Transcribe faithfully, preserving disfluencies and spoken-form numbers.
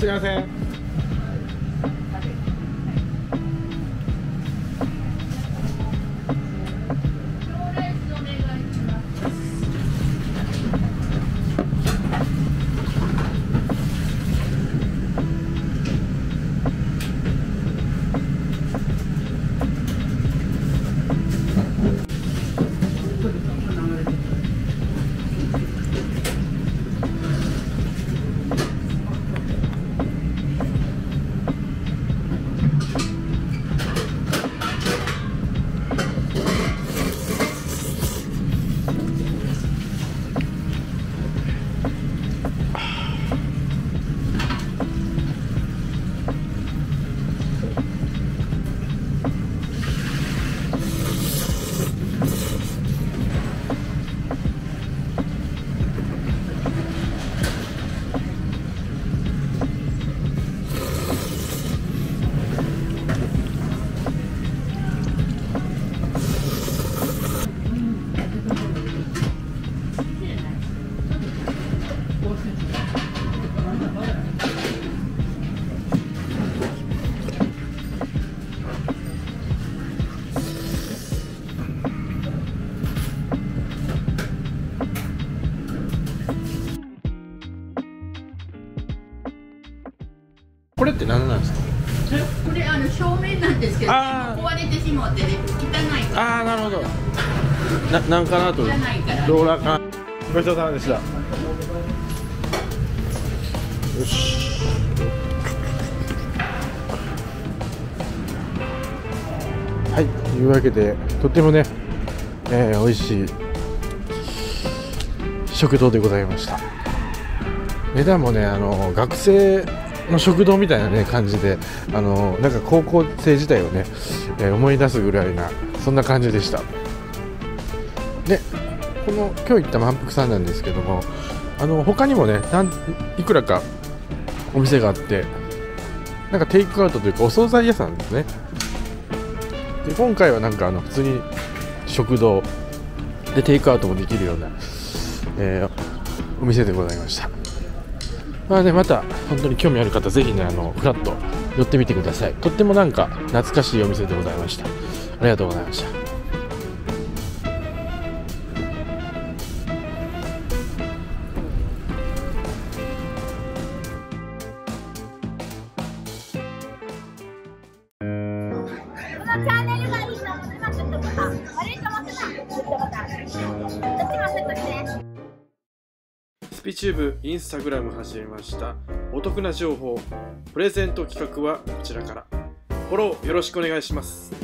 すいません。これって何なんですか？これあの正面なんですけど、ね、壊れてしまって、ね、汚いから。ああ、なるほど。な、なんかなと。汚いからローラーか。ごちそうさまでした。よし。はい、というわけでとってもね、えー、美味しい食堂でございました。値段もね、あの学生の食堂みたいな、ね、感じで、あのなんか高校生時代をね、えー、思い出すぐらいな、そんな感じでした。で、この今日行った満腹さんなんですけども、あの他にもね、なんいくらかお店があって、なんかテイクアウトというかお惣菜屋さんですね。で、今回はなんかあの普通に食堂でテイクアウトもできるような、えー、お店でございました。まあね、また本当に興味ある方、ぜひね、あのフラッと寄ってみてください。とってもなんか懐かしいお店でございました。ありがとうございました。スピチューブインスタグラム始めました。お得な情報プレゼント企画はこちらからフォローよろしくお願いします。